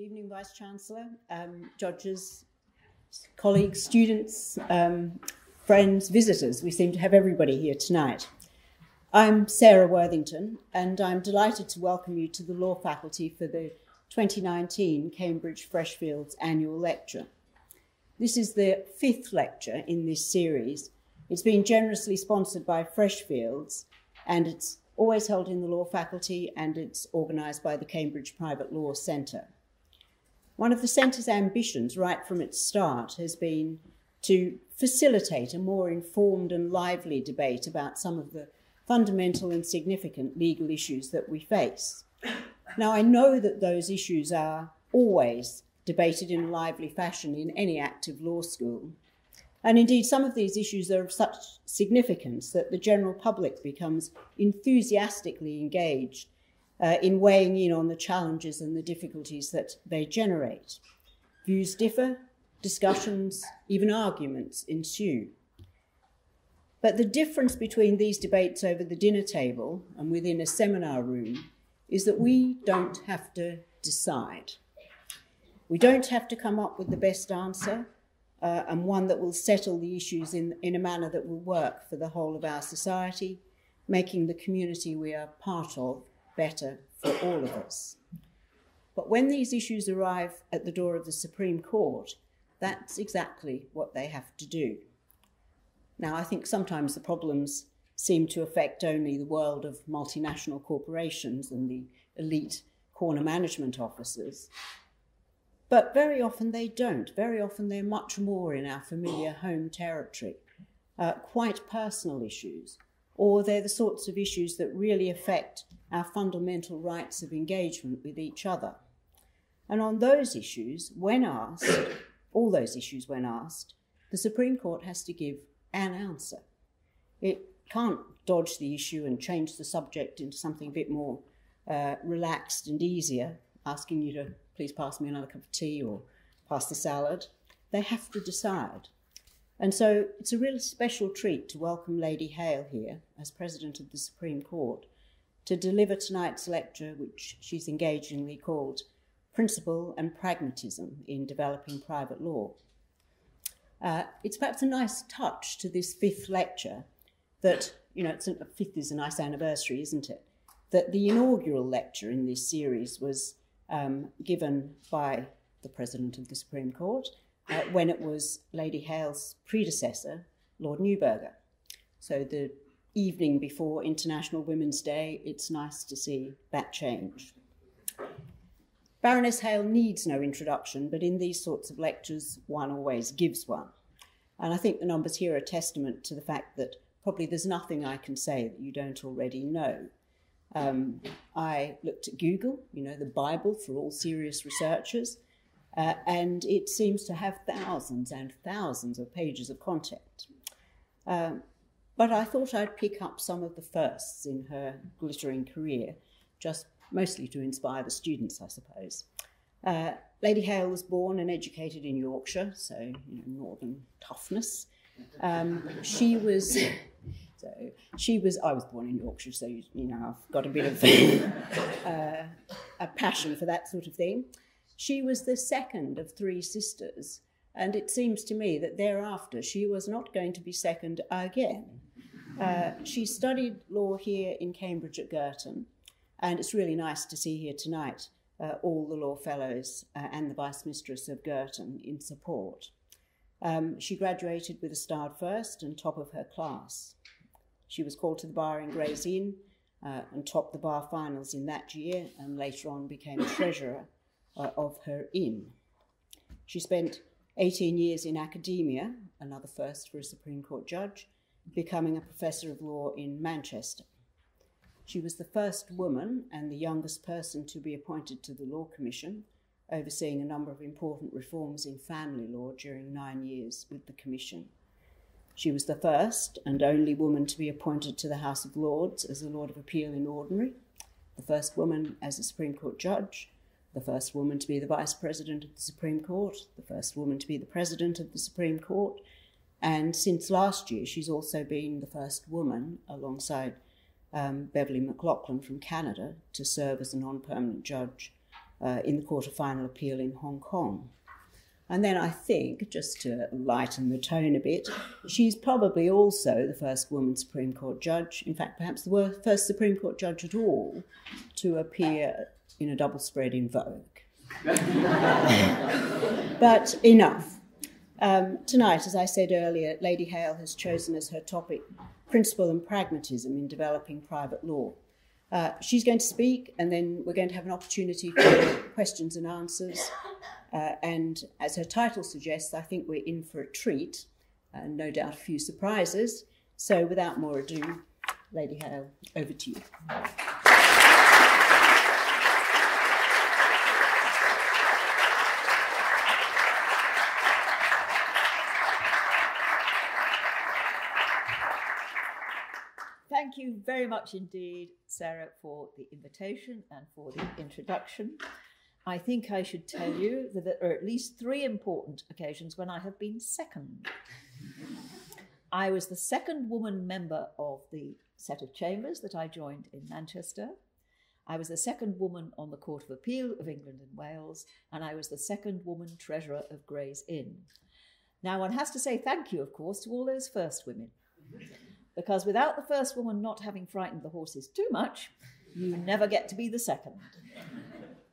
Good evening, Vice-Chancellor, judges, colleagues, students, friends, visitors. We seem to have everybody here tonight. I'm Sarah Worthington, and I'm delighted to welcome you to the Law Faculty for the 2019 Cambridge Freshfields Annual Lecture. This is the fifth lecture in this series. It's been generously sponsored by Freshfields, and it's always held in the Law Faculty, and it's organised by the Cambridge Private Law Centre. One of the Centre's ambitions right from its start has been to facilitate a more informed and lively debate about some of the fundamental and significant legal issues that we face. Now, I know that those issues are always debated in a lively fashion in any active law school. And indeed, some of these issues are of such significance that the general public becomes enthusiastically engaged in weighing in on the challenges and the difficulties that they generate. Views differ, discussions, even arguments ensue. But the difference between these debates over the dinner table and within a seminar room is that we don't have to decide. We don't have to come up with the best answer, and one that will settle the issues in a manner that will work for the whole of our society, making the community we are part of better for all of us. But when these issues arrive at the door of the Supreme Court, that's exactly what they have to do. Now, I think sometimes the problems seem to affect only the world of multinational corporations and the elite corner management officers. But very often they don't. Very often they're much more in our familiar home territory, quite personal issues, or they're the sorts of issues that really affect our fundamental rights of engagement with each other. And on those issues, when asked, all those issues when asked, the Supreme Court has to give an answer. It can't dodge the issue and change the subject into something a bit more relaxed and easier, asking you to please pass me another cup of tea or pass the salad. They have to decide. And so it's a really special treat to welcome Lady Hale here as President of the Supreme Court to deliver tonight's lecture, which she's engagingly called Principle and Pragmatism in Developing Private Law. It's perhaps a nice touch to this fifth lecture that, you know, the fifth is a nice anniversary, isn't it? That the inaugural lecture in this series was given by the President of the Supreme Court when it was Lady Hale's predecessor, Lord Neuberger. So the evening before International Women's Day, it's nice to see that change. Baroness Hale needs no introduction, but in these sorts of lectures, one always gives one. And I think the numbers here are testament to the fact that probably there's nothing I can say that you don't already know. I looked at Google, you know, the Bible for all serious researchers, and it seems to have thousands and thousands of pages of content. But I thought I'd pick up some of the firsts in her glittering career, just mostly to inspire the students, I suppose. Lady Hale was born and educated in Yorkshire, so, you know, northern toughness. I was born in Yorkshire, so, you know, I've got a bit of a passion for that sort of thing. She was the second of three sisters, and it seems to me that thereafter she was not going to be second again. She studied law here in Cambridge at Girton, and it's really nice to see here tonight all the law fellows and the Vice Mistress of Girton in support. She graduated with a starred first and top of her class. She was called to the bar in Gray's Inn and topped the bar finals in that year, and later on became treasurer of her inn. She spent 18 years in academia, another first for a Supreme Court judge, becoming a professor of law in Manchester. She was the first woman and the youngest person to be appointed to the Law Commission, overseeing a number of important reforms in family law during 9 years with the Commission. She was the first and only woman to be appointed to the House of Lords as a Lord of Appeal in Ordinary, the first woman as a Supreme Court judge, the first woman to be the Vice President of the Supreme Court, the first woman to be the President of the Supreme Court, and since last year she's also been the first woman, alongside Beverly McLachlin from Canada, to serve as a non-permanent judge in the Court of Final Appeal in Hong Kong. And then I think, just to lighten the tone a bit, she's probably also the first woman Supreme Court judge, in fact, perhaps the first Supreme Court judge at all, to appear in a double spread in Vogue. But enough. Tonight, as I said earlier, Lady Hale has chosen as her topic principle and pragmatism in developing private law. She's going to speak, and then we're going to have an opportunity for questions and answers. And as her title suggests, I think we're in for a treat, and no doubt a few surprises. So without more ado, Lady Hale, over to you. Thank you very much indeed, Sarah, for the invitation and for the introduction. I think I should tell you that there are at least three important occasions when I have been second. I was the second woman member of the set of chambers that I joined in Manchester. I was the second woman on the Court of Appeal of England and Wales, and I was the second woman treasurer of Gray's Inn. Now, one has to say thank you, of course, to all those first women, because without the first woman not having frightened the horses too much, you never get to be the second.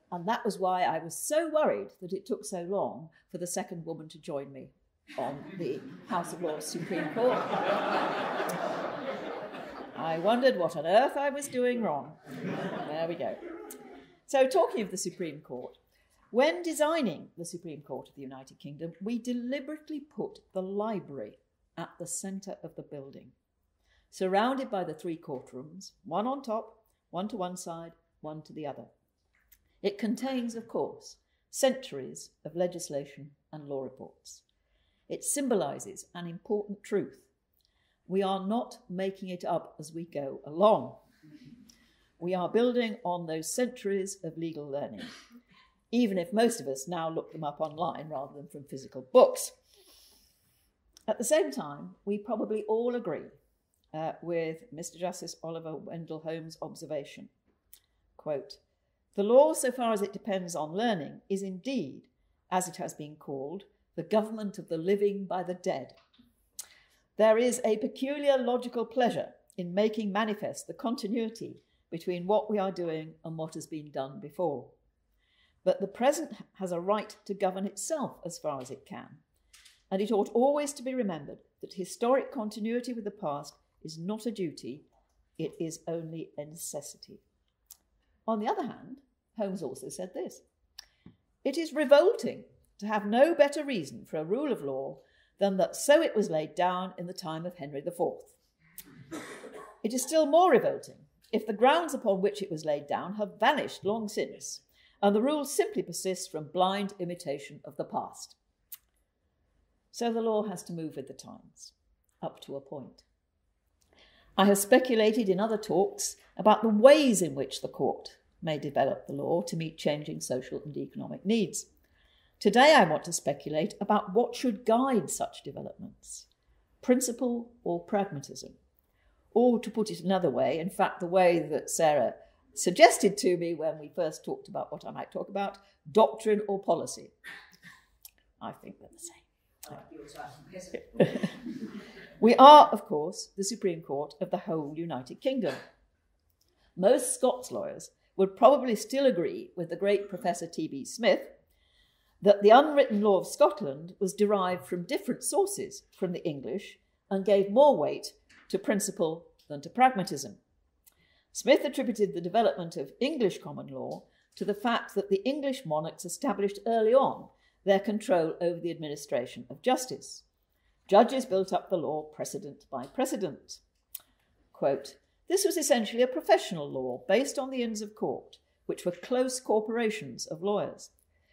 And that was why I was so worried that it took so long for the second woman to join me on the House of Lords Supreme Court. I wondered what on earth I was doing wrong. There we go. So, talking of the Supreme Court, when designing the Supreme Court of the United Kingdom, we deliberately put the library at the centre of the building, surrounded by the three courtrooms, one on top, one to one side, one to the other. It contains, of course, centuries of legislation and law reports. It symbolises an important truth. We are not making it up as we go along. We are building on those centuries of legal learning, even if most of us now look them up online rather than from physical books. At the same time, we probably all agree with Mr. Justice Oliver Wendell Holmes' observation, quote, "The law, so far as it depends on learning, is indeed, as it has been called, the government of the living by the dead. There is a peculiar logical pleasure in making manifest the continuity between what we are doing and what has been done before. But the present has a right to govern itself as far as it can, and it ought always to be remembered that historic continuity with the past is not a duty, it is only a necessity." On the other hand, Holmes also said this, "It is revolting to have no better reason for a rule of law than that so it was laid down in the time of Henry IV. It is still more revolting if the grounds upon which it was laid down have vanished long since, and the rule simply persists from blind imitation of the past." So the law has to move with the times, up to a point. I have speculated in other talks about the ways in which the court may develop the law to meet changing social and economic needs. Today I want to speculate about what should guide such developments, principle or pragmatism, or to put it another way, in fact the way that Sarah suggested to me when we first talked about what I might talk about, doctrine or policy. I think they're the same. We are, of course, the Supreme Court of the whole United Kingdom. Most Scots lawyers would probably still agree with the great Professor T.B. Smith that the unwritten law of Scotland was derived from different sources from the English and gave more weight to principle than to pragmatism. Smith attributed the development of English common law to the fact that the English monarchs established early on their control over the administration of justice. Judges built up the law precedent by precedent. Quote, "This was essentially a professional law based on the Inns of Court, which were close corporations of lawyers.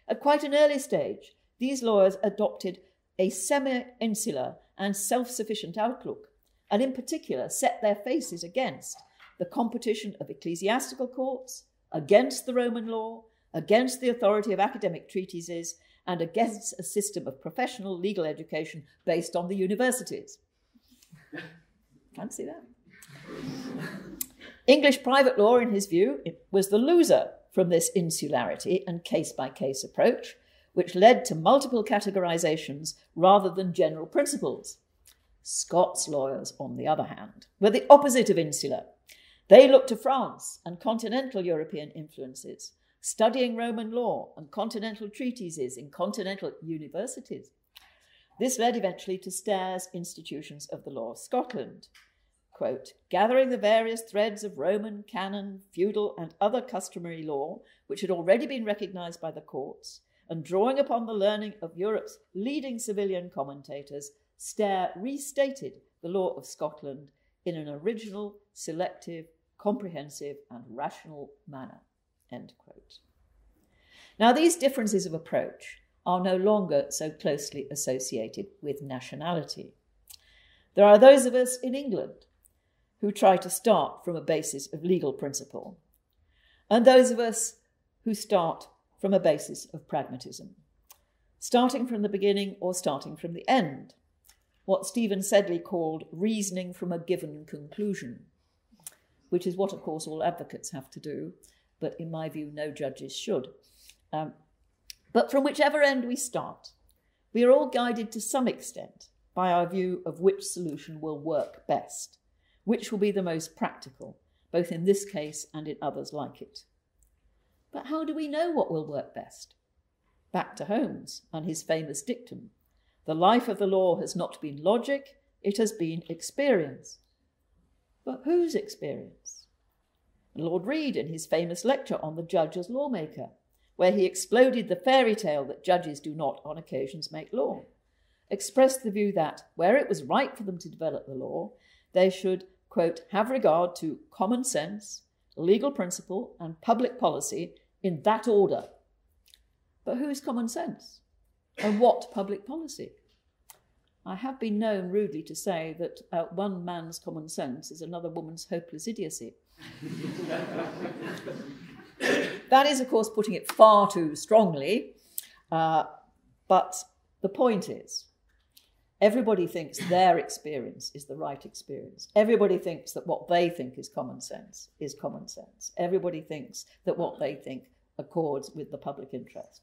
At quite an early stage, these lawyers adopted a semi-insular and self-sufficient outlook, and in particular set their faces against the competition of ecclesiastical courts, against the Roman law, against the authority of academic treatises, and against a system of professional legal education based on the universities." Fancy that. English private law, in his view, was the loser from this insularity and case-by-case approach, which led to multiple categorisations rather than general principles. Scots lawyers, on the other hand, were the opposite of insular. They looked to France and continental European influences, studying Roman law and continental treatises in continental universities. This led eventually to Stair's Institutions of the Law of Scotland, quote, gathering the various threads of Roman, canon, feudal and other customary law, which had already been recognised by the courts, and drawing upon the learning of Europe's leading civilian commentators, Stair restated the law of Scotland in an original, selective, comprehensive and rational manner, end quote. Now, these differences of approach are no longer so closely associated with nationality. There are those of us in England who try to start from a basis of legal principle, and those of us who start from a basis of pragmatism, starting from the beginning or starting from the end, what Stephen Sedley called reasoning from a given conclusion, which is what, of course, all advocates have to do, but in my view, no judges should. But from whichever end we start, we are all guided to some extent by our view of which solution will work best, which will be the most practical, both in this case and in others like it. But how do we know what will work best? Back to Holmes and his famous dictum, the life of the law has not been logic, it has been experience. But whose experience? Lord Reed in his famous lecture on the judge as lawmaker, where he exploded the fairy tale that judges do not on occasions make law, expressed the view that where it was right for them to develop the law, they should, quote, have regard to common sense, legal principle and public policy in that order. But whose common sense? And what public policy? I have been known rudely to say that one man's common sense is another woman's hopeless idiocy. That is, of course, putting it far too strongly, but the point is, everybody thinks their experience is the right experience. Everybody thinks that what they think is common sense is common sense. Everybody thinks that what they think accords with the public interest.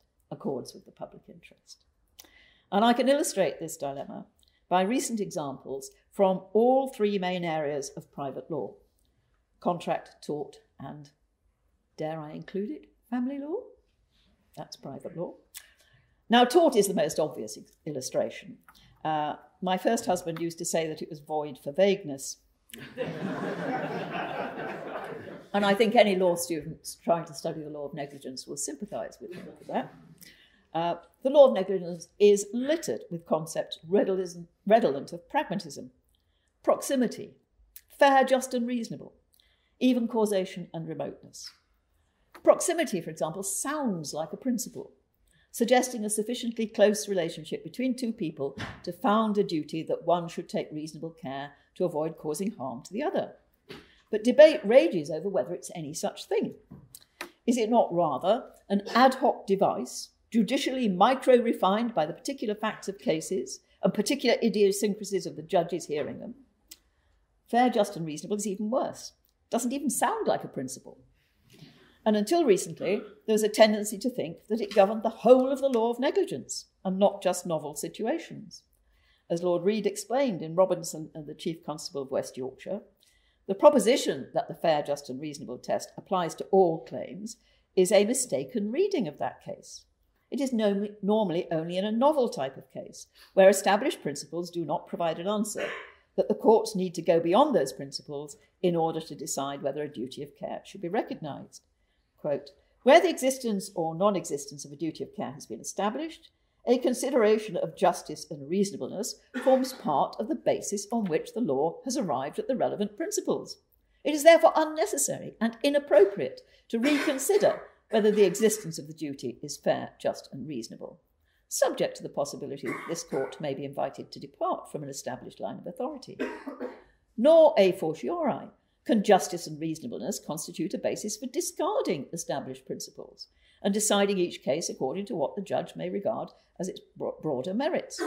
And I can illustrate this dilemma by recent examples from all three main areas of private law: contract, tort, and, dare I include it, family law? That's private law. Now, tort is the most obvious illustration. My first husband used to say that it was void for vagueness. And I think any law student trying to study the law of negligence will sympathise with me for that. The law of negligence is littered with concepts redolent of pragmatism, proximity, fair, just and reasonable, even causation and remoteness. Proximity, for example, sounds like a principle, suggesting a sufficiently close relationship between two people to found a duty that one should take reasonable care to avoid causing harm to the other. But debate rages over whether it's any such thing. Is it not rather an ad hoc device, judicially micro-refined by the particular facts of cases and particular idiosyncrasies of the judges hearing them? Fair, just and reasonable is even worse. Doesn't even sound like a principle. And until recently, there was a tendency to think that it governed the whole of the law of negligence and not just novel situations. As Lord Reed explained in Robinson and the Chief Constable of West Yorkshire, the proposition that the fair, just and reasonable test applies to all claims is a mistaken reading of that case. It is normally only in a novel type of case, where established principles do not provide an answer, that the courts need to go beyond those principles in order to decide whether a duty of care should be recognised. Quote, where the existence or non-existence of a duty of care has been established, a consideration of justice and reasonableness forms part of the basis on which the law has arrived at the relevant principles. It is therefore unnecessary and inappropriate to reconsider whether the existence of the duty is fair, just and reasonable, subject to the possibility that this court may be invited to depart from an established line of authority. Nor a fortiori can justice and reasonableness constitute a basis for discarding established principles and deciding each case according to what the judge may regard as its broader merits.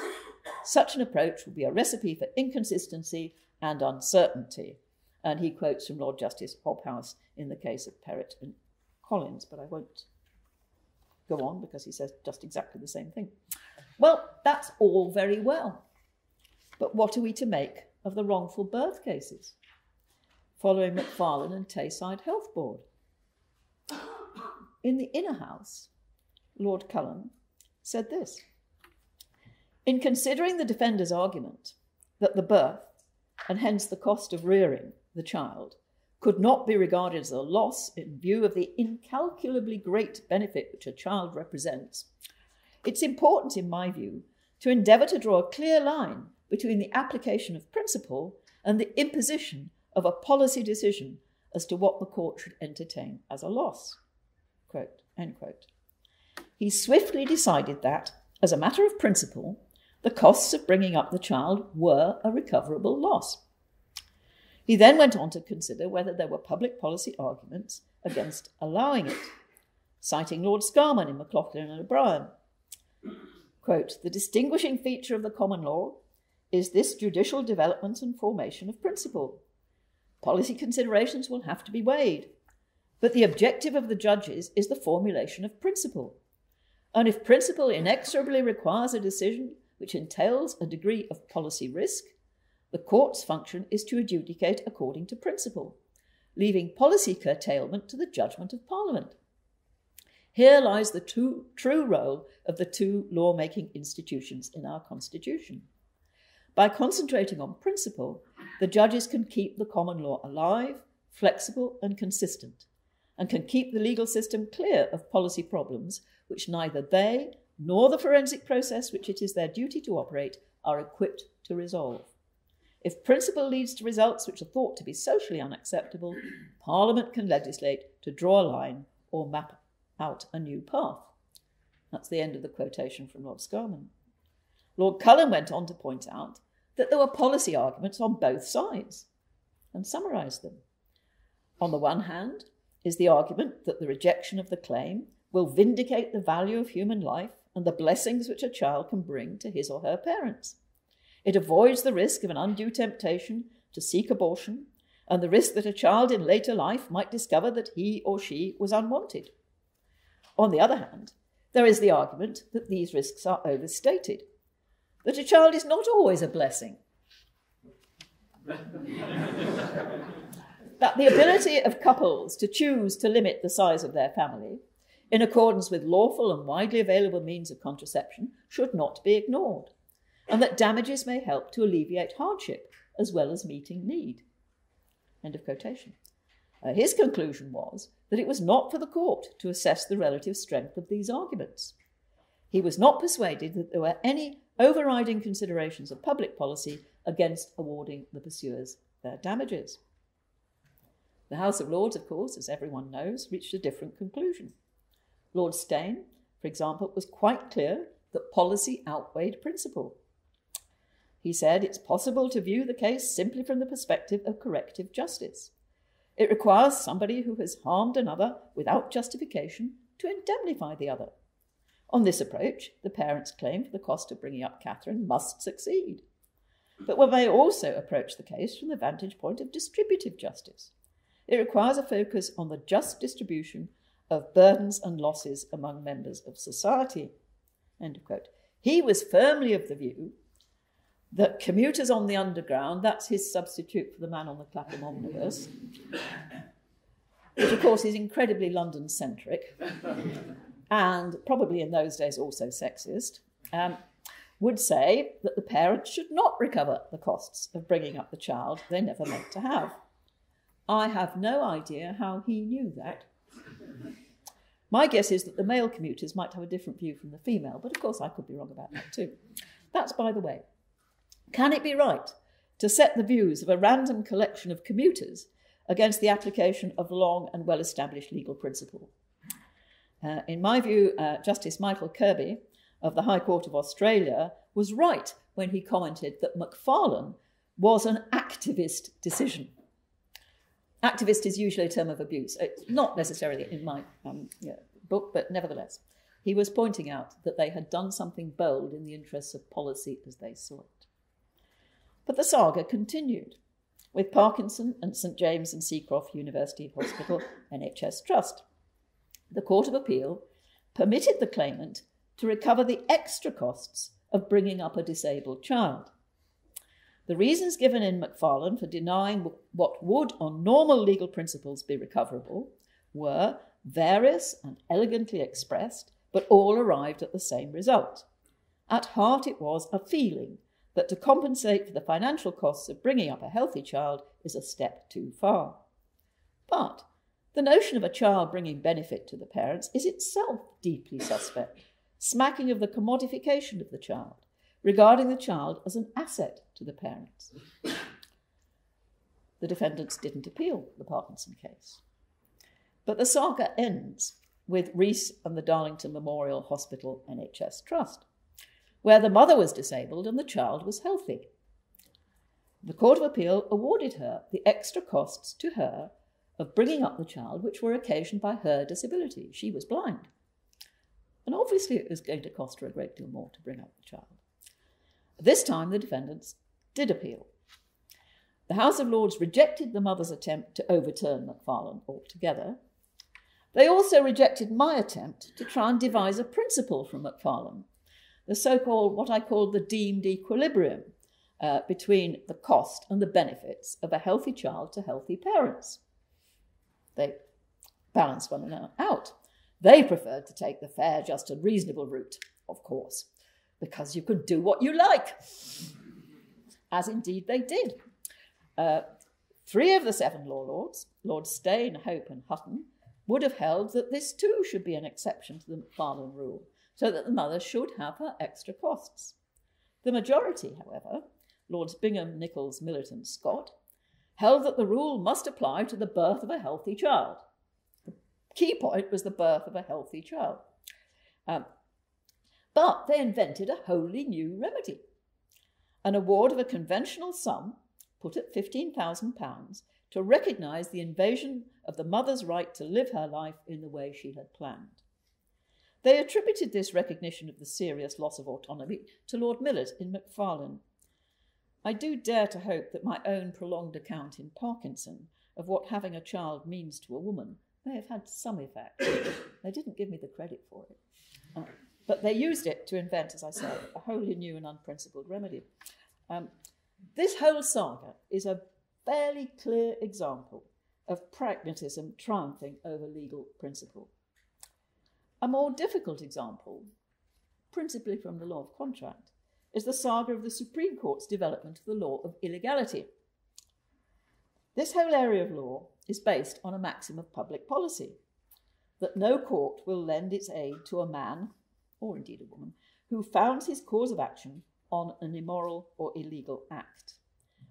Such an approach would be a recipe for inconsistency and uncertainty. And he quotes from Lord Justice Hobhouse in the case of Perrett and Collins, but I won't go on because he says just exactly the same thing. Well, that's all very well. But what are we to make of the wrongful birth cases following Macfarlane and Tayside Health Board? In the Inner House, Lord Cullen said this: in considering the defender's argument that the birth, and hence the cost of rearing the child, could not be regarded as a loss in view of the incalculably great benefit which a child represents, it's important, in my view, to endeavour to draw a clear line between the application of principle and the imposition of a policy decision as to what the court should entertain as a loss. Quote, end quote. He swiftly decided that, as a matter of principle, the costs of bringing up the child were a recoverable loss. He then went on to consider whether there were public policy arguments against allowing it, citing Lord Scarman in Maclachlin and O'Brien. Quote, the distinguishing feature of the common law is this judicial development and formation of principle. Policy considerations will have to be weighed, but the objective of the judges is the formulation of principle. And if principle inexorably requires a decision which entails a degree of policy risk, the court's function is to adjudicate according to principle, leaving policy curtailment to the judgment of Parliament. Here lies the true role of the two law-making institutions in our Constitution. By concentrating on principle, the judges can keep the common law alive, flexible and consistent, and can keep the legal system clear of policy problems which neither they nor the forensic process which it is their duty to operate are equipped to resolve. If principle leads to results which are thought to be socially unacceptable, Parliament can legislate to draw a line or map out a new path. That's the end of the quotation from Lord Scarman. Lord Cullen went on to point out that there were policy arguments on both sides and summarised them. On the one hand is the argument that the rejection of the claim will vindicate the value of human life and the blessings which a child can bring to his or her parents. It avoids the risk of an undue temptation to seek abortion and the risk that a child in later life might discover that he or she was unwanted. On the other hand, there is the argument that these risks are overstated, that a child is not always a blessing, that the ability of couples to choose to limit the size of their family in accordance with lawful and widely available means of contraception should not be ignored, and that damages may help to alleviate hardship as well as meeting need. End of quotation. His conclusion was that it was not for the court to assess the relative strength of these arguments. He was not persuaded that there were any overriding considerations of public policy against awarding the pursuers their damages. The House of Lords, of course, as everyone knows, reached a different conclusion. Lord Steyn, for example, was quite clear that policy outweighed principle. He said it's possible to view the case simply from the perspective of corrective justice. It requires somebody who has harmed another without justification to indemnify the other. On this approach, the parents' claim for the cost of bringing up Catherine must succeed. But one may also approach the case from the vantage point of distributive justice. It requires a focus on the just distribution of burdens and losses among members of society. End of quote. He was firmly of the view that commuters on the underground, that's his substitute for the man on the Clapham omnibus, which of course is incredibly London-centric and probably in those days also sexist, would say that the parents should not recover the costs of bringing up the child they never meant to have. I have no idea how he knew that. My guess is that the male commuters might have a different view from the female, but of course I could be wrong about that too. That's by the way. Can it be right to set the views of a random collection of commuters against the application of long and well-established legal principle? In my view, Justice Michael Kirby of the High Court of Australia was right when he commented that Macfarlane was an activist decision. Activist is usually a term of abuse. It's not necessarily in my book, but nevertheless, he was pointing out that they had done something bold in the interests of policy as they saw it. But the saga continued, with Parkinson and St James and Seacroft University Hospital NHS Trust. the Court of Appeal permitted the claimant to recover the extra costs of bringing up a disabled child. The reasons given in Macfarlane for denying what would, on normal legal principles, be recoverable were various and elegantly expressed, but all arrived at the same result. At heart, it was a feeling that to compensate for the financial costs of bringing up a healthy child is a step too far. But the notion of a child bringing benefit to the parents is itself deeply suspect, smacking of the commodification of the child, regarding the child as an asset to the parents. The defendants didn't appeal the Parkinson case. But the saga ends with Rees and the Darlington Memorial Hospital NHS Trust, where the mother was disabled and the child was healthy. The Court of Appeal awarded her the extra costs to her of bringing up the child, which were occasioned by her disability. She was blind. And obviously it was going to cost her a great deal more to bring up the child. This time the defendants did appeal. The House of Lords rejected the mother's attempt to overturn Macfarlane altogether. They also rejected my attempt to try and devise a principle from Macfarlane, the so-called, what I call the deemed equilibrium between the cost and the benefits of a healthy child to healthy parents. They balanced one another out. They preferred to take the fair, just and reasonable route, of course, because you can do what you like, as indeed they did. Three of the 7 law lords, Lord Steyn, Hope and Hutton, would have held that this too should be an exception to the Macfarlane rule, so that the mother should have her extra costs. The majority, however, Lords Bingham, Nichols, Milton, Scott, held that the rule must apply to the birth of a healthy child. The key point was the birth of a healthy child. But they invented a wholly new remedy, an award of a conventional sum put at £15,000 to recognise the invasion of the mother's right to live her life in the way she had planned. They attributed this recognition of the serious loss of autonomy to Lord Millet in Macfarlane. I do dare to hope that my own prolonged account in Parkinson of what having a child means to a woman may have had some effect. They didn't give me the credit for it. But they used it to invent, as I said, a wholly new and unprincipled remedy. This whole saga is a fairly clear example of pragmatism triumphing over legal principle. A more difficult example, principally from the law of contract, is the saga of the Supreme Court's development of the law of illegality. This whole area of law is based on a maxim of public policy, that no court will lend its aid to a man, or indeed a woman, who founds his cause of action on an immoral or illegal act,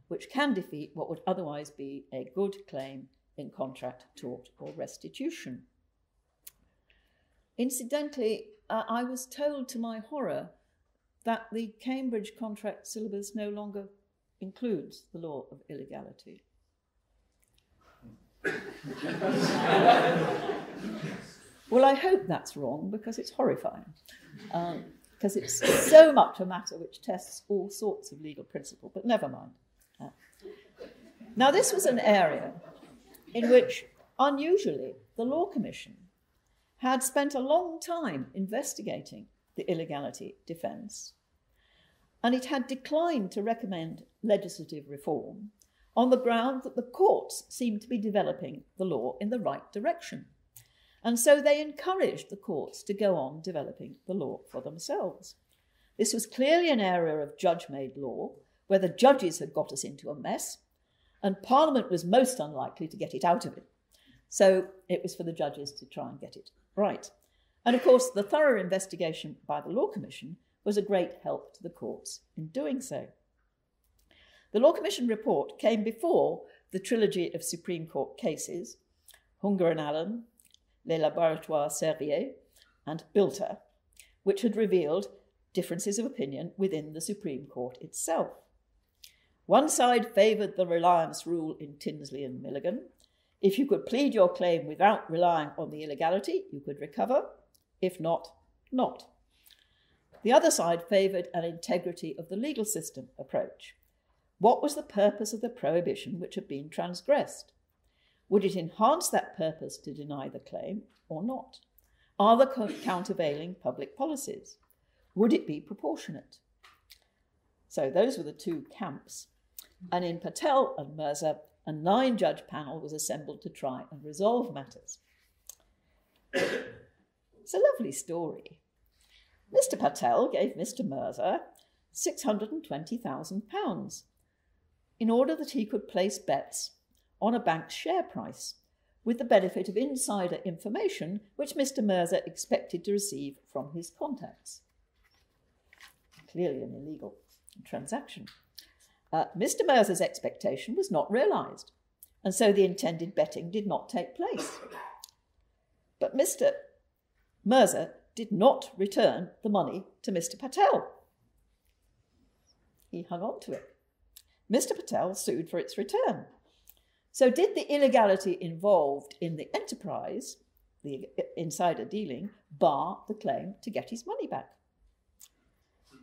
which can defeat what would otherwise be a good claim in contract, tort, or restitution. Incidentally, I was told to my horror that the Cambridge contract syllabus no longer includes the law of illegality. Well, I hope that's wrong, because it's horrifying, because it's so much a matter which tests all sorts of legal principle, but never mind. Now, this was an area in which, unusually, the Law Commission had spent a long time investigating the illegality defence, and it had declined to recommend legislative reform on the ground that the courts seemed to be developing the law in the right direction. And so they encouraged the courts to go on developing the law for themselves. This was clearly an area of judge-made law, where the judges had got us into a mess, and Parliament was most unlikely to get it out of it. So it was for the judges to try and get it right. And of course, the thorough investigation by the Law Commission was a great help to the courts in doing so. The Law Commission report came before the trilogy of Supreme Court cases, Hunger and Allen, Les Laboratoires Serrier and Bilter, which had revealed differences of opinion within the Supreme Court itself. One side favoured the reliance rule in Tinsley and Milligan. If you could plead your claim without relying on the illegality, you could recover. If not, not. The other side favoured an integrity of the legal system approach. What was the purpose of the prohibition which had been transgressed? Would it enhance that purpose to deny the claim or not? Are there countervailing public policies? Would it be proportionate? So those were the two camps. And in Patel and Mirza, a 9-judge panel was assembled to try and resolve matters. It's a lovely story. Mr. Patel gave Mr. Mirza £620,000 in order that he could place bets on a bank's share price with the benefit of insider information which Mr. Mirza expected to receive from his contacts. Clearly an illegal transaction. Mr. Mirza's expectation was not realised, and so the intended betting did not take place. But Mr. Mirza did not return the money to Mr. Patel. He hung on to it. Mr. Patel sued for its return. So did the illegality involved in the enterprise, the insider dealing, bar the claim to get his money back?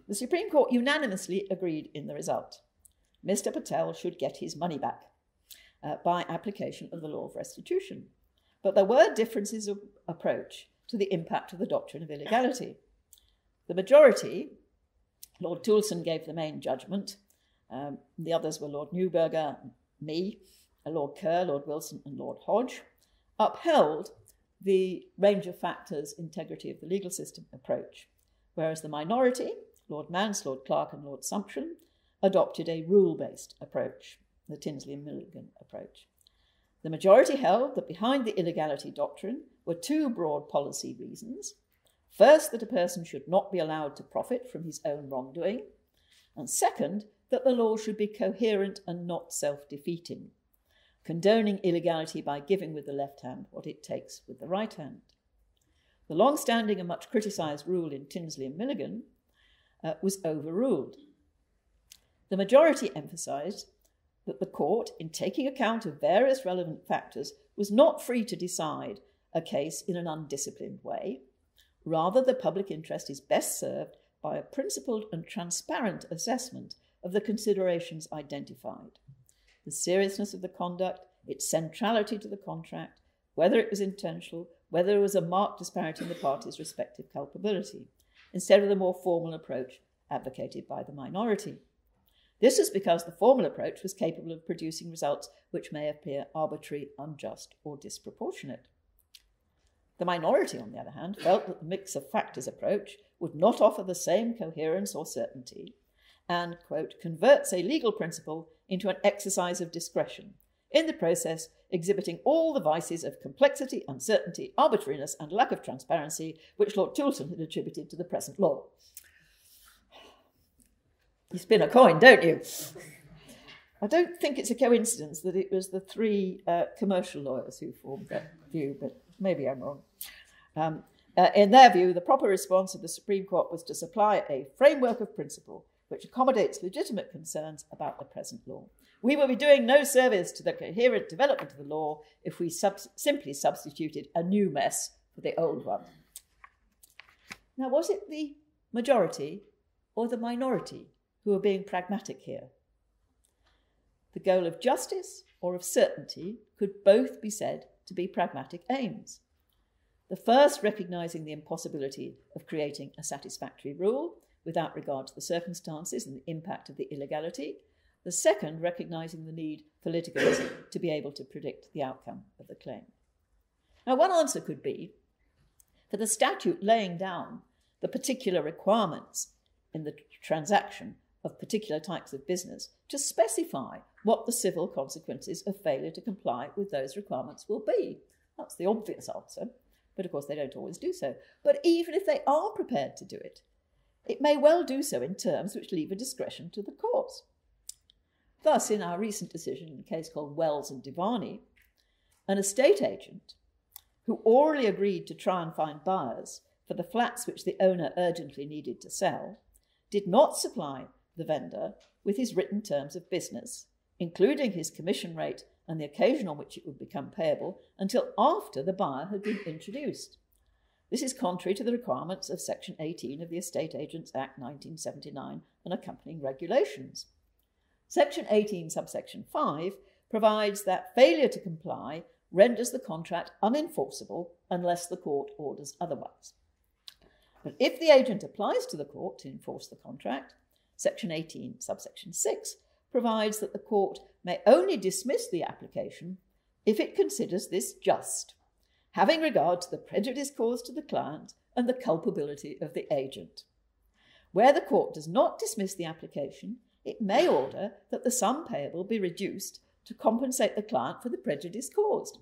The Supreme Court unanimously agreed in the result. Mr. Patel should get his money back by application of the law of restitution. But there were differences of approach to the impact of the doctrine of illegality. The majority, Lord Toulson gave the main judgment. The others were Lord Neuberger, me, Lord Kerr, Lord Wilson and Lord Hodge, upheld the range of factors, integrity of the legal system approach, whereas the minority, Lord Mance, Lord Clark and Lord Sumption, adopted a rule-based approach, the Tinsley and Milligan approach. The majority held that behind the illegality doctrine were two broad policy reasons. First, that a person should not be allowed to profit from his own wrongdoing, and second, that the law should be coherent and not self-defeating, condoning illegality by giving with the left hand what it takes with the right hand. The long-standing and much criticised rule in Tinsley and Milligan was overruled. The majority emphasised that the court, in taking account of various relevant factors, was not free to decide a case in an undisciplined way. Rather, the public interest is best served by a principled and transparent assessment of the considerations identified. The seriousness of the conduct, its centrality to the contract, whether it was intentional, whether there was a marked disparity in the parties' respective culpability, instead of the more formal approach advocated by the minority. This is because the formal approach was capable of producing results which may appear arbitrary, unjust, or disproportionate. The minority, on the other hand, felt that the mix of factors approach would not offer the same coherence or certainty and, quote, converts a legal principle into an exercise of discretion, in the process exhibiting all the vices of complexity, uncertainty, arbitrariness and lack of transparency which Lord Toulson had attributed to the present law. You spin a coin, don't you? I don't think it's a coincidence that it was the three commercial lawyers who formed that view, but maybe I'm wrong. In their view, the proper response of the Supreme Court was to supply a framework of principle which accommodates legitimate concerns about the present law. We will be doing no service to the coherent development of the law if we simply substituted a new mess for the old one. Now, was it the majority or the minority who were being pragmatic here? The goal of justice or of certainty could both be said to be pragmatic aims. The first recognising the impossibility of creating a satisfactory rule without regard to the circumstances and the impact of the illegality, the second recognising the need for litigants to be able to predict the outcome of the claim. Now, one answer could be for the statute laying down the particular requirements in the transaction of particular types of business to specify what the civil consequences of failure to comply with those requirements will be. That's the obvious answer, but of course they don't always do so. But even if they are prepared to do it, it may well do so in terms which leave a discretion to the courts. Thus, in our recent decision in a case called Wells and Devaney, an estate agent who orally agreed to try and find buyers for the flats which the owner urgently needed to sell did not supply the vendor with his written terms of business, including his commission rate and the occasion on which it would become payable, until after the buyer had been introduced. This is contrary to the requirements of Section 18 of the Estate Agents Act 1979 and accompanying regulations. Section 18, subsection 5, provides that failure to comply renders the contract unenforceable unless the court orders otherwise. But if the agent applies to the court to enforce the contract, Section 18, subsection 6, provides that the court may only dismiss the application if it considers this just, having regard to the prejudice caused to the client and the culpability of the agent. Where the court does not dismiss the application, it may order that the sum payable be reduced to compensate the client for the prejudice caused.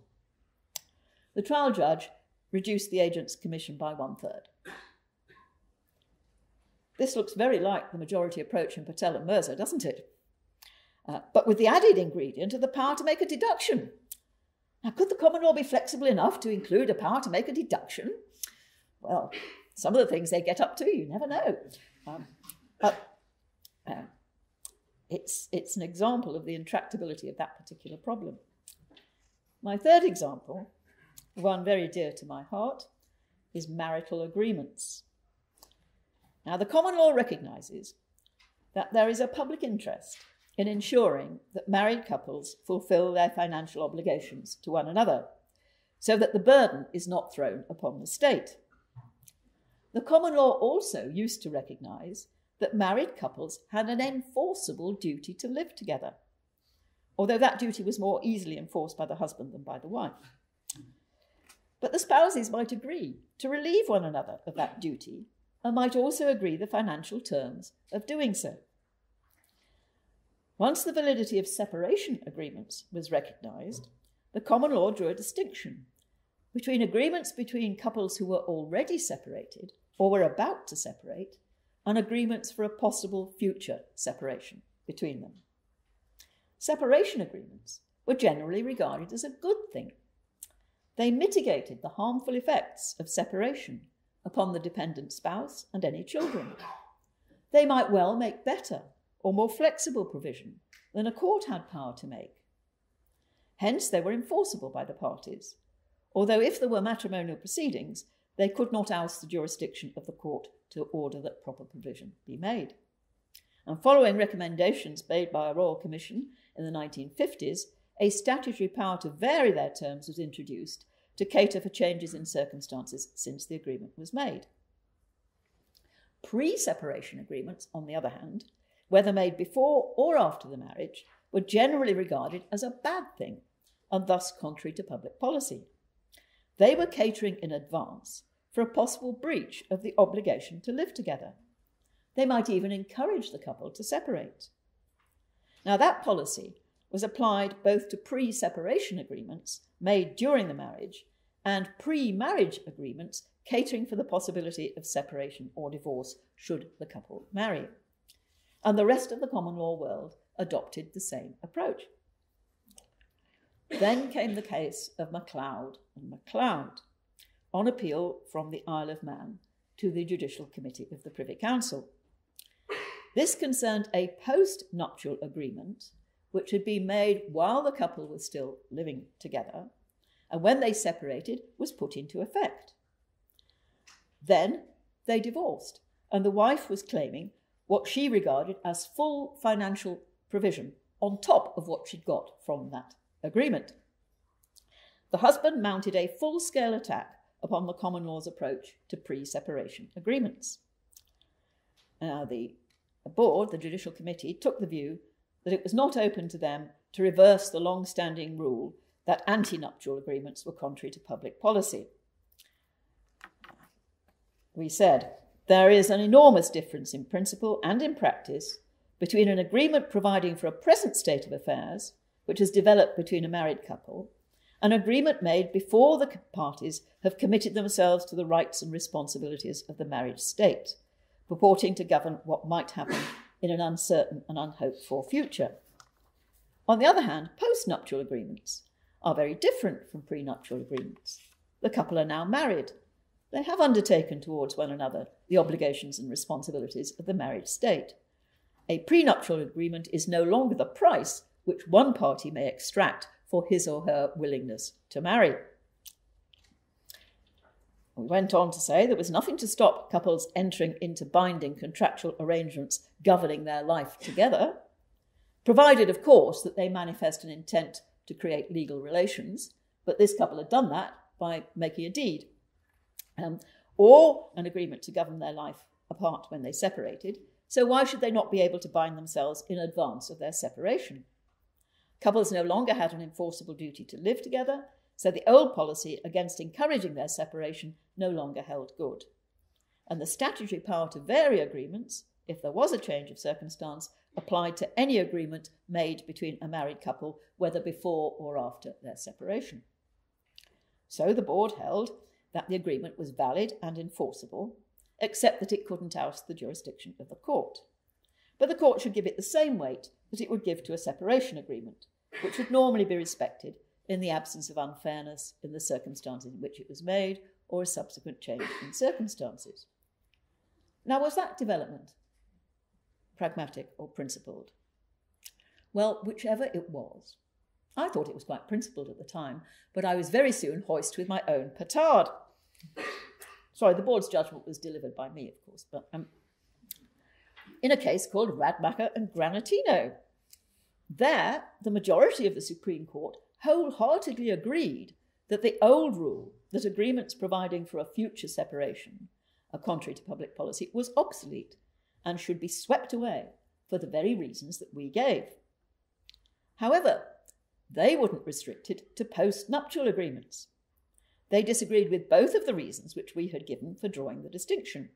The trial judge reduced the agent's commission by 1/3. This looks very like the majority approach in Patel and Mirza, doesn't it? But with the added ingredient of the power to make a deduction. Now, could the common law be flexible enough to include a power to make a deduction? Well, some of the things they get up to, you never know. It's an example of the intractability of that particular problem. My third example, one very dear to my heart, is marital agreements. Now, the common law recognises that there is a public interest in ensuring that married couples fulfil their financial obligations to one another, so that the burden is not thrown upon the state. The common law also used to recognise that married couples had an enforceable duty to live together, although that duty was more easily enforced by the husband than by the wife. But the spouses might agree to relieve one another of that duty and might also agree the financial terms of doing so. Once the validity of separation agreements was recognised, the common law drew a distinction between agreements between couples who were already separated or were about to separate, and agreements for a possible future separation between them. Separation agreements were generally regarded as a good thing. They mitigated the harmful effects of separation upon the dependent spouse and any children. They might well make better or more flexible provision than a court had power to make. Hence, they were enforceable by the parties, although if there were matrimonial proceedings, they could not oust the jurisdiction of the court to order that proper provision be made. And following recommendations made by a Royal Commission in the 1950s, a statutory power to vary their terms was introduced to cater for changes in circumstances since the agreement was made. Pre-separation agreements, on the other hand, whether made before or after the marriage, were generally regarded as a bad thing and thus contrary to public policy. They were catering in advance for a possible breach of the obligation to live together. They might even encourage the couple to separate. Now, that policy was applied both to pre-separation agreements made during the marriage and pre-marriage agreements catering for the possibility of separation or divorce should the couple marry. And the rest of the common law world adopted the same approach. Then came the case of MacLeod and MacLeod, on appeal from the Isle of Man to the Judicial Committee of the Privy Council. This concerned a post-nuptial agreement which had been made while the couple was still living together, and when they separated was put into effect. Then they divorced, and the wife was claiming what she regarded as full financial provision on top of what she'd got from that agreement. The husband mounted a full-scale attack upon the common law's approach to pre-separation agreements. Now, the board, the Judicial Committee, took the view that it was not open to them to reverse the long-standing rule that anti-nuptial agreements were contrary to public policy. We said, there is an enormous difference in principle and in practice between an agreement providing for a present state of affairs which has developed between a married couple, an agreement made before the parties have committed themselves to the rights and responsibilities of the married state, purporting to govern what might happen in an uncertain and unhoped-for future. On the other hand, post-nuptial agreements are very different from prenuptial agreements. The couple are now married. They have undertaken towards one another the obligations and responsibilities of the married state. A prenuptial agreement is no longer the price which one party may extract for his or her willingness to marry. We went on to say there was nothing to stop couples entering into binding contractual arrangements governing their life together, provided, of course, that they manifest an intent to create legal relations But this couple had done that by making a deed, or an agreement to govern their life apart when they separated. So why should they not be able to bind themselves in advance of their separation? Couples no longer had an enforceable duty to live together, so the old policy against encouraging their separation no longer held good. And the statutory power to vary agreements, if there was a change of circumstance, applied to any agreement made between a married couple, whether before or after their separation. So the board held that the agreement was valid and enforceable, except that it couldn't oust the jurisdiction of the court. But the court should give it the same weight that it would give to a separation agreement, which would normally be respected in the absence of unfairness in the circumstances in which it was made or a subsequent change in circumstances. Now, was that development pragmatic or principled? Well, whichever it was, I thought it was quite principled at the time, but I was very soon hoist with my own petard. Sorry, the board's judgment was delivered by me, of course, but in a case called Radmacher and Granatino. There, the majority of the Supreme Court wholeheartedly agreed that the old rule that agreements providing for a future separation are contrary to public policy was obsolete and should be swept away for the very reasons that we gave. However, they wouldn't restrict it to post-nuptial agreements. They disagreed with both of the reasons which we had given for drawing the distinction.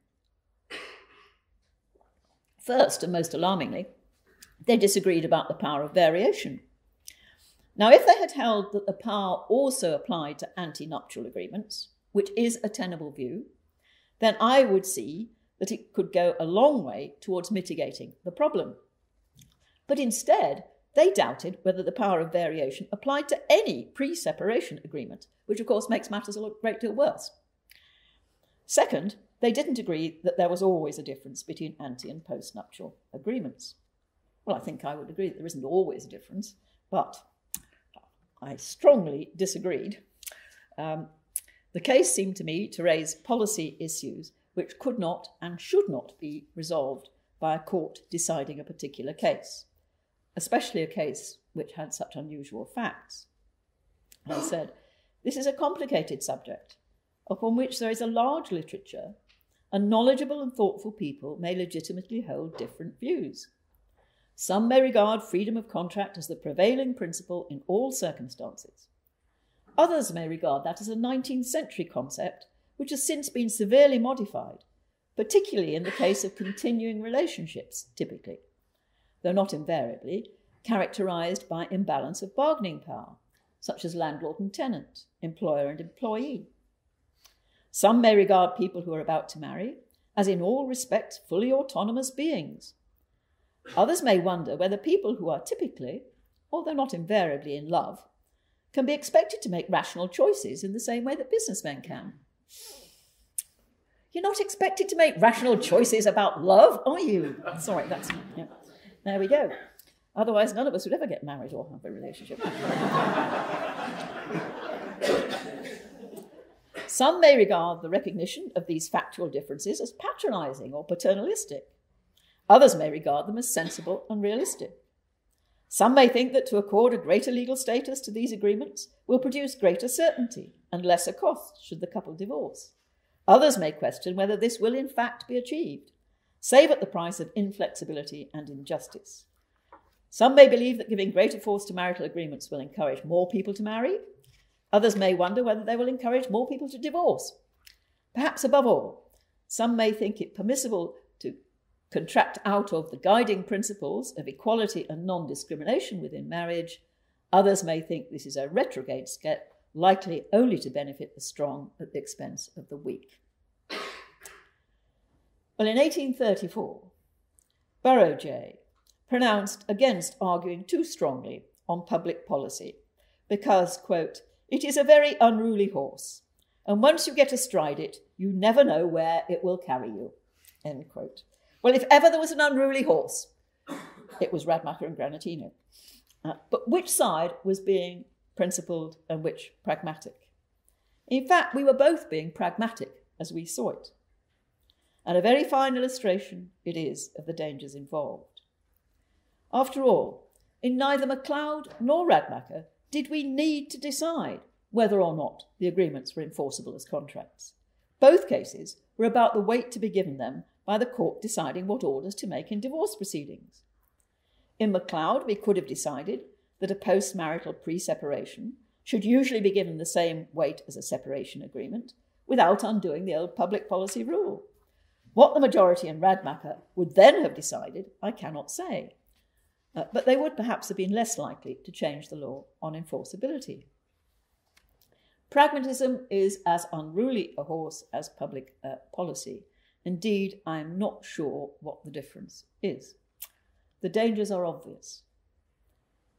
First, and most alarmingly, they disagreed about the power of variation. Now, if they had held that the power also applied to anti-nuptial agreements, which is a tenable view, then I would see that it could go a long way towards mitigating the problem. But instead, they doubted whether the power of variation applied to any pre-separation agreement, which of course makes matters a great deal worse. Second, they didn't agree that there was always a difference between anti- and post-nuptial agreements. Well, I think I would agree that there isn't always a difference, but I strongly disagreed. The case seemed to me to raise policy issues which could not and should not be resolved by a court deciding a particular case, especially a case which had such unusual facts. I said, this is a complicated subject upon which there is a large literature, and knowledgeable and thoughtful people may legitimately hold different views. Some may regard freedom of contract as the prevailing principle in all circumstances. Others may regard that as a 19th century concept, which has since been severely modified, particularly in the case of continuing relationships, typically, though not invariably, characterised by imbalance of bargaining power, such as landlord and tenant, employer and employee. Some may regard people who are about to marry as in all respects fully autonomous beings. Others may wonder whether people who are typically, although not invariably, in love, can be expected to make rational choices in the same way that businessmen can. You're not expected to make rational choices about love, are you? Sorry, that's... Yeah. There we go. Otherwise, none of us would ever get married or have a relationship. Some may regard the recognition of these factual differences as patronising or paternalistic. Others may regard them as sensible and realistic. Some may think that to accord a greater legal status to these agreements will produce greater certainty and lesser costs should the couple divorce. Others may question whether this will in fact be achieved, save at the price of inflexibility and injustice. Some may believe that giving greater force to marital agreements will encourage more people to marry. Others may wonder whether they will encourage more people to divorce. Perhaps above all, some may think it permissible to contract out of the guiding principles of equality and non-discrimination within marriage. Others may think this is a retrograde step, likely only to benefit the strong at the expense of the weak. Well, in 1834, Boroughjay pronounced against arguing too strongly on public policy because, quote, it is a very unruly horse, and once you get astride it, you never know where it will carry you, end quote. Well, if ever there was an unruly horse, it was Radmacher and Granatino. But which side was being principled and which pragmatic? In fact, we were both being pragmatic as we saw it. And a very fine illustration it is of the dangers involved. After all, in neither MacLeod nor Radmacher did we need to decide whether or not the agreements were enforceable as contracts. Both cases were about the weight to be given them by the court deciding what orders to make in divorce proceedings. In MacLeod, we could have decided that a post-marital pre-separation should usually be given the same weight as a separation agreement without undoing the old public policy rule. What the majority in Radmacher would then have decided, I cannot say. But they would perhaps have been less likely to change the law on enforceability. Pragmatism is as unruly a horse as public policy. Indeed, I am not sure what the difference is. The dangers are obvious.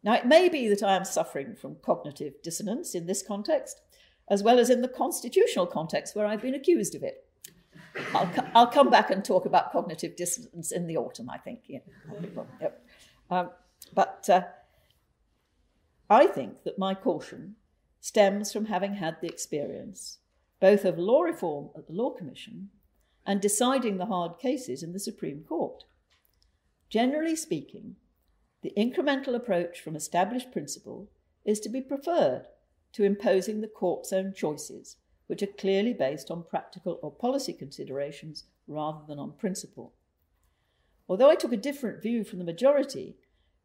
Now, it may be that I am suffering from cognitive dissonance in this context, as well as in the constitutional context where I've been accused of it. I'll come back and talk about cognitive dissonance in the autumn, I think. Yeah. Yep. I think that my caution stems from having had the experience both of law reform at the Law Commission and deciding the hard cases in the Supreme Court. Generally speaking, the incremental approach from established principle is to be preferred to imposing the court's own choices, which are clearly based on practical or policy considerations rather than on principle. Although I took a different view from the majority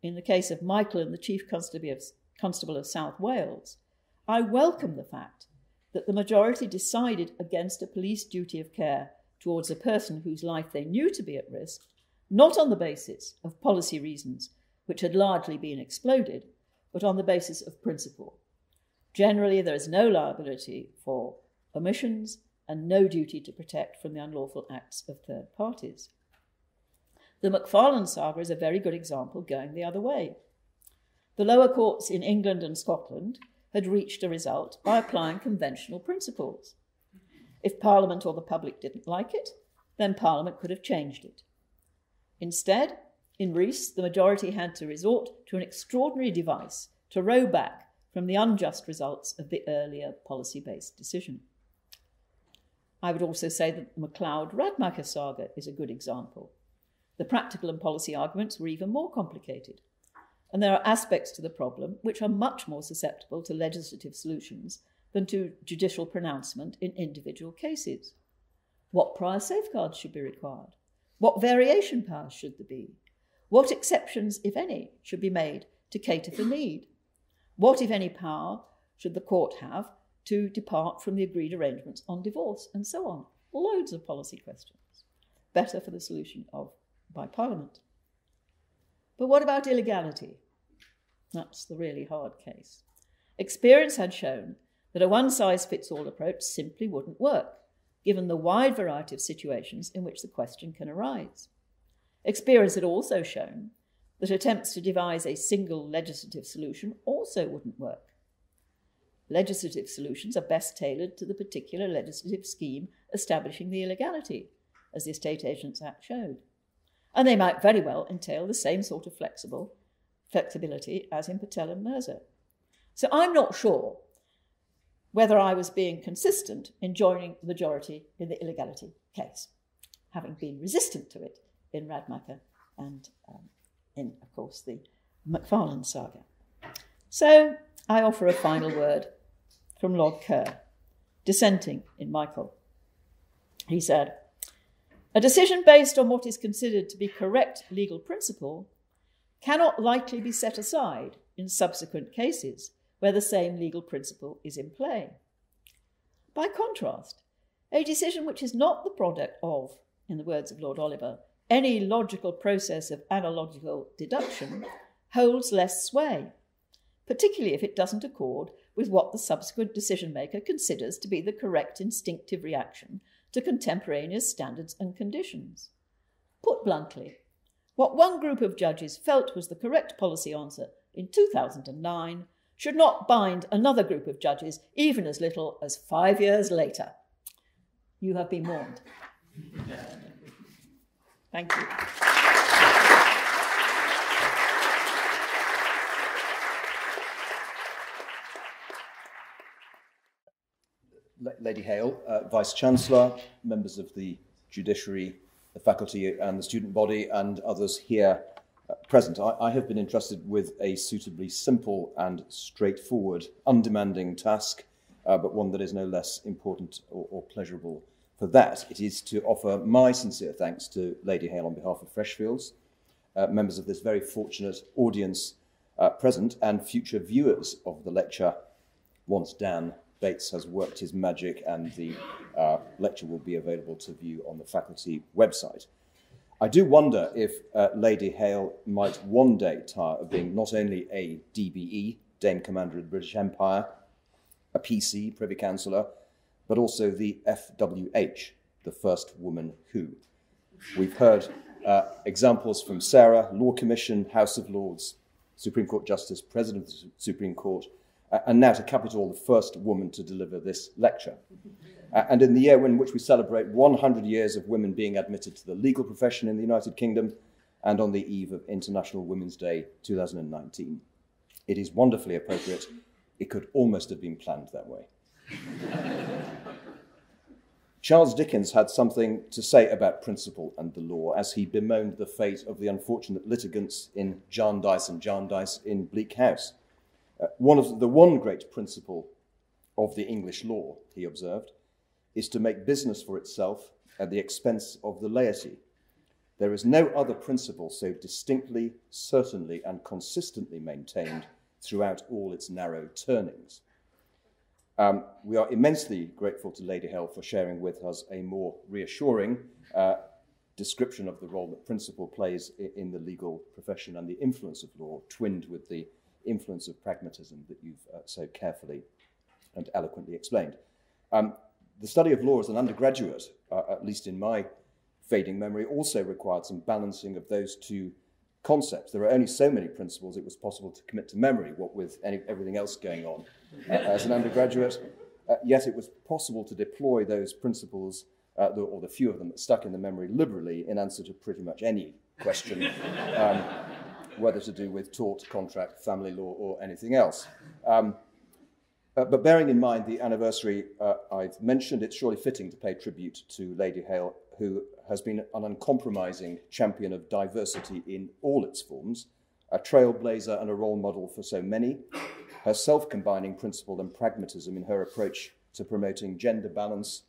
in the case of Michael and the Chief Constable of South Wales, I welcome the fact that the majority decided against a police duty of care towards a person whose life they knew to be at risk, not on the basis of policy reasons, which had largely been exploded, but on the basis of principle. Generally, there is no liability for omissions and no duty to protect from the unlawful acts of third parties. The Macfarlane saga is a very good example going the other way. The lower courts in England and Scotland had reached a result by applying conventional principles. If Parliament or the public didn't like it, then Parliament could have changed it. Instead, in Rees, the majority had to resort to an extraordinary device to row back from the unjust results of the earlier policy-based decision. I would also say that the MacLeod-Radmacher saga is a good example. The practical and policy arguments were even more complicated, and there are aspects to the problem which are much more susceptible to legislative solutions than to judicial pronouncement in individual cases. What prior safeguards should be required? What variation powers should there be? What exceptions, if any, should be made to cater for need? What, if any, power should the court have to depart from the agreed arrangements on divorce, and so on? Loads of policy questions. Better for the solution of by Parliament. But what about illegality? That's the really hard case. Experience had shown that a one-size-fits-all approach simply wouldn't work, given the wide variety of situations in which the question can arise. Experience had also shown that attempts to devise a single legislative solution also wouldn't work. Legislative solutions are best tailored to the particular legislative scheme establishing the illegality, as the Estate Agents Act showed. And they might very well entail the same sort of flexibility as in Patel and Mirza. So I'm not sure whether I was being consistent in joining the majority in the illegality case, having been resistant to it in Radmacher and in, of course, the Macfarlane saga. So I offer a final word from Lord Kerr, dissenting in Michael. He said, "A decision based on what is considered to be correct legal principle cannot likely be set aside in subsequent cases where the same legal principle is in play. By contrast, a decision which is not the product of, in the words of Lord Oliver, any logical process of analogical deduction holds less sway, particularly if it doesn't accord with what the subsequent decision-maker considers to be the correct instinctive reaction to contemporaneous standards and conditions. Put bluntly, what one group of judges felt was the correct policy answer in 2009 should not bind another group of judges even as little as 5 years later. You have been warned." Thank you. Lady Hale, Vice-Chancellor, members of the judiciary, the faculty and the student body and others here present. I have been entrusted with a suitably simple and straightforward, undemanding task but one that is no less important or pleasurable for that. It is to offer my sincere thanks to Lady Hale on behalf of Freshfields, members of this very fortunate audience present, and future viewers of the lecture once Dan Bates has worked his magic and the lecture will be available to view on the faculty website. I do wonder if Lady Hale might one day tire of being not only a DBE, Dame Commander of the British Empire, a PC, Privy Councillor, but also the FWH, the First Woman Who. We've heard examples from Sarah, Law Commission, House of Lords, Supreme Court Justice, President of the Supreme Court, and now to cap it all, the first woman to deliver this lecture. And in the year in which we celebrate 100 years of women being admitted to the legal profession in the United Kingdom, and on the eve of International Women's Day 2019. It is wonderfully appropriate. It could almost have been planned that way. Charles Dickens had something to say about principle and the law as he bemoaned the fate of the unfortunate litigants in Jarndyce and Jarndyce in Bleak House. The one great principle of the English law, he observed, is to make business for itself at the expense of the laity. There is no other principle so distinctly, certainly, and consistently maintained throughout all its narrow turnings. We are immensely grateful to Lady Hale for sharing with us a more reassuring description of the role that principle plays in the legal profession and the influence of law, twinned with the influence of pragmatism that you've so carefully and eloquently explained. The study of law as an undergraduate, at least in my fading memory, also required some balancing of those two concepts. There are only so many principles it was possible to commit to memory, what with everything else going on as an undergraduate. Yet it was possible to deploy those principles, or the few of them that stuck in the memory, liberally in answer to pretty much any question. Whether to do with tort, contract, family law, or anything else. But bearing in mind the anniversary I've mentioned, it's surely fitting to pay tribute to Lady Hale, who has been an uncompromising champion of diversity in all its forms, a trailblazer and a role model for so many, herself combining principle and pragmatism in her approach to promoting gender balance,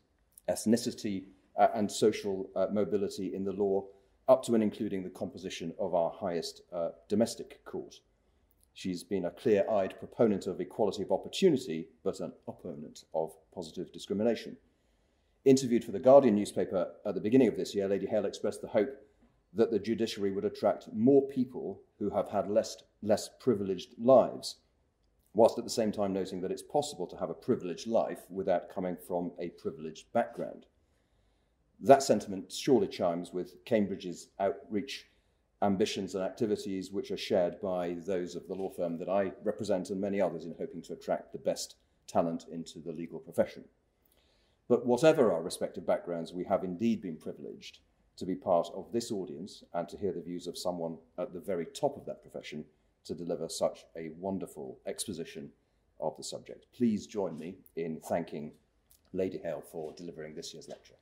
ethnicity, and social mobility in the law, up to and including the composition of our highest domestic court. She's been a clear-eyed proponent of equality of opportunity, but an opponent of positive discrimination. Interviewed for the Guardian newspaper at the beginning of this year, Lady Hale expressed the hope that the judiciary would attract more people who have had less privileged lives, whilst at the same time noting that it's possible to have a privileged life without coming from a privileged background. That sentiment surely chimes with Cambridge's outreach ambitions and activities, which are shared by those of the law firm that I represent and many others in hoping to attract the best talent into the legal profession. But whatever our respective backgrounds, we have indeed been privileged to be part of this audience and to hear the views of someone at the very top of that profession to deliver such a wonderful exposition of the subject. Please join me in thanking Lady Hale for delivering this year's lecture.